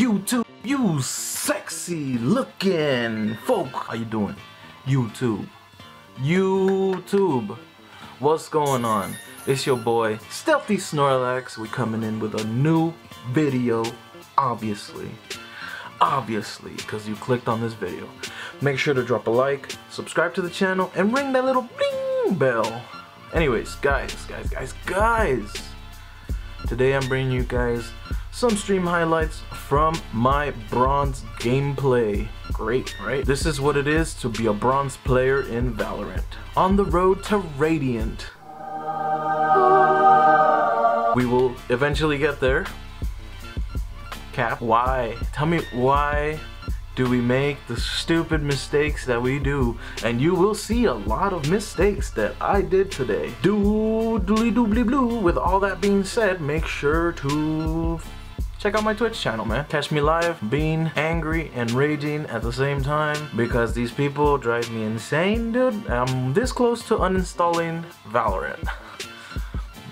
YouTube, you sexy looking folk. How you doing? YouTube, what's going on? It's your boy Stealthy Snorlax. We're coming in with a new video, obviously, because you clicked on this video. Make sure to drop a like, subscribe to the channel, and ring that little bing bell. Anyways, guys, today I'm bringing you guys some stream highlights from my bronze gameplay. Great, right? This is what it is to be a bronze player in Valorant. On the road to Radiant. We will eventually get there. Cap, why? Tell me why do we make the stupid mistakes that we do? And you will see a lot of mistakes that I did today. Doodly doobly blue. With all that being said, make sure to check out my Twitch channel, man. Catch me live being angry and raging at the same time because these people drive me insane, dude. I'm this close to uninstalling Valorant.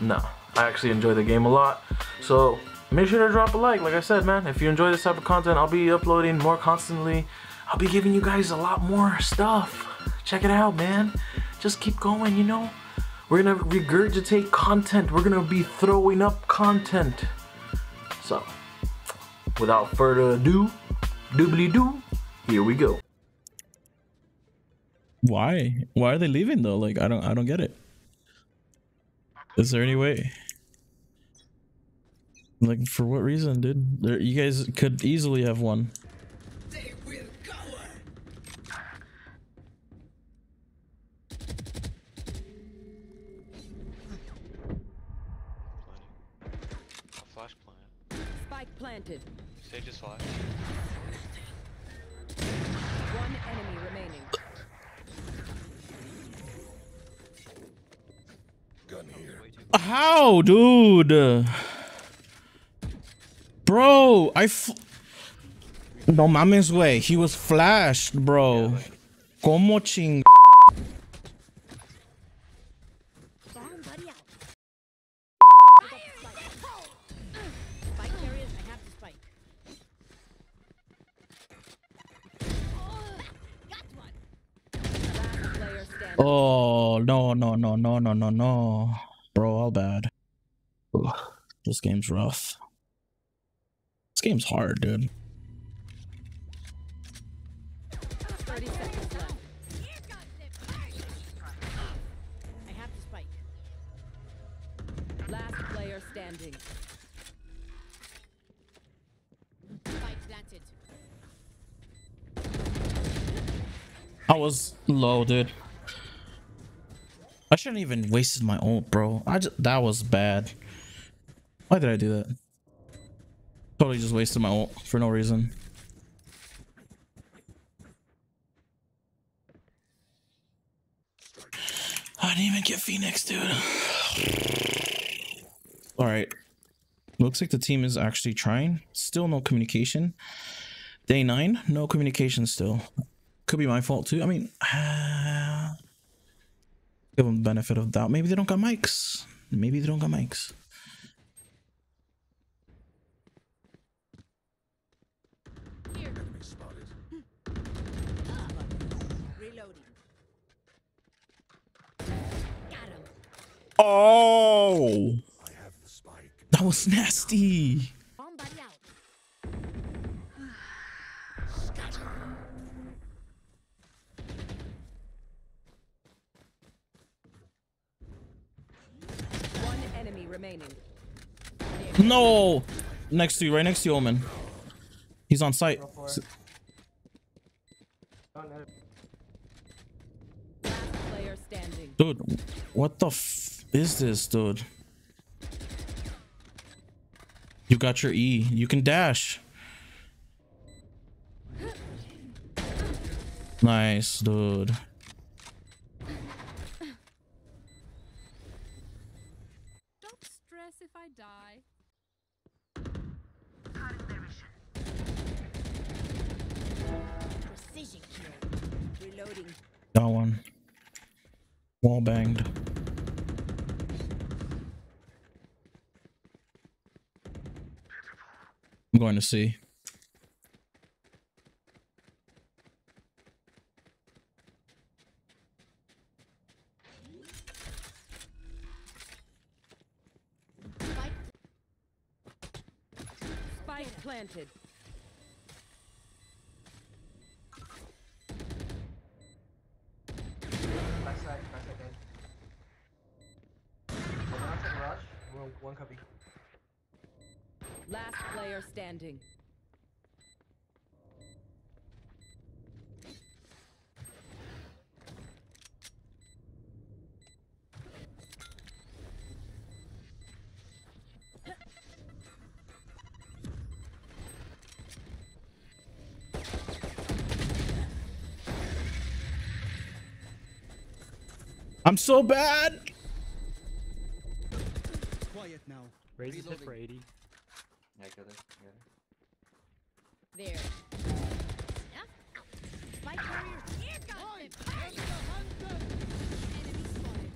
No, I actually enjoy the game a lot. So make sure to drop a like I said, man. If you enjoy this type of content, I'll be uploading more constantly. I'll be giving you guys a lot more stuff. Check it out, man. Just keep going, you know. We're gonna regurgitate content. We're gonna be throwing up content. So, without further ado, doobly-doo, here we go. Why? Why are they leaving though? Like, I don't get it. Is there any way? Like, for what reason, dude? There, you guys could easily have won. They will go. Flash plant. Spike planted. Sage is flash. One enemy remaining. Gun here. How, dude? Bro, no mames, güey. He was flashed, bro. Yeah, como ching. Oh no, bro, all bad. Ugh, this game's rough. This game's hard, dude. 30 seconds left. I have to spike. Last player standing. Spike planted. I was low, dude. I shouldn't even wasted my ult, bro. That was bad. Why did I do that? Totally just wasted my ult for no reason. I didn't even get Phoenix, dude. Alright. Looks like the team is actually trying. Still no communication. Day 9, no communication still. Could be my fault too. I mean, give them the benefit of doubt. Maybe they don't got mics. Oh, that was nasty. One enemy remaining. No, next to you, right next to you, Omen. He's on site. Dude, what the f is this, dude? You got your E. You can dash. Nice, dude. Don't stress if I die. Precision kill. Reloading. That one. Wall banged. I'm going to see. planted. Backside guys. Outside garage, one copy. Last player standing. I'm so bad. Quiet now. Raise his hit for 80. Yeah, I got it. There. My warrior here got the hunter. Enemy spotted.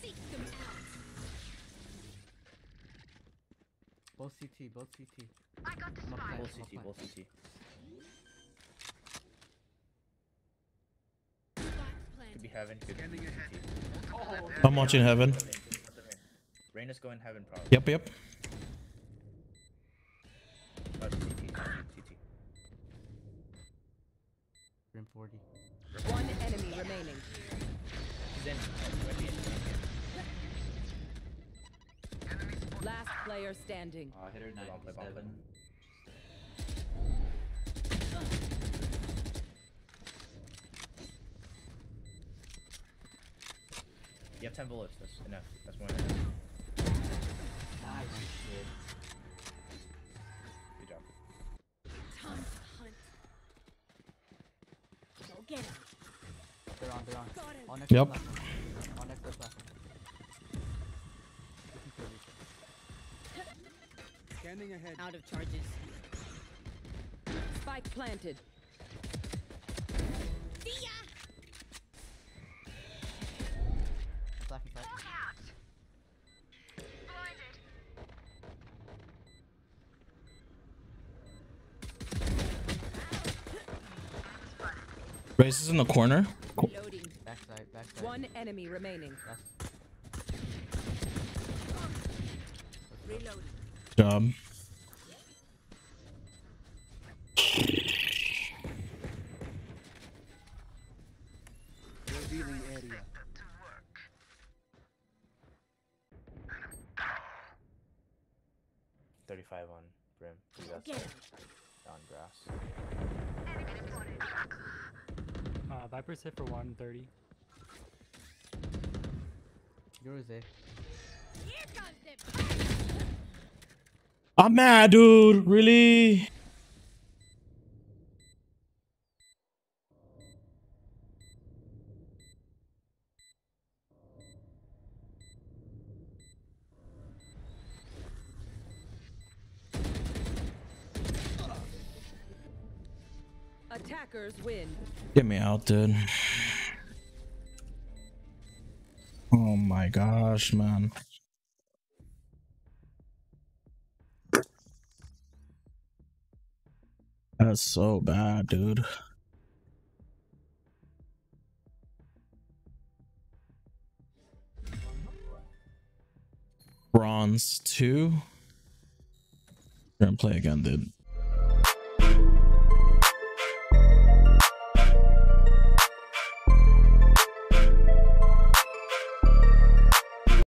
Seek them out. Both CT, both CT. I got the spy. Both CT, both CT. Be heaven. I'm watching heaven. Reina's going heaven probably. Yep, yep. Rim 40. One enemy remaining. Last player standing. I hit her 97. You have 10 bullets, that's enough. That's more than enough. Nice shit. Good job. Time to hunt. Go get it. They're on. On next yep. On next platform. Standing ahead. Out of charges. Spike planted. See ya! Race is in the corner. Cool. Backside. One enemy remaining. Reloading. Job. Viper's hit for 130. Yours is it. I'm mad, dude. Really? Win. Get me out, dude. Oh my gosh, man. That's so bad, dude. Bronze 2. We're gonna play again, dude.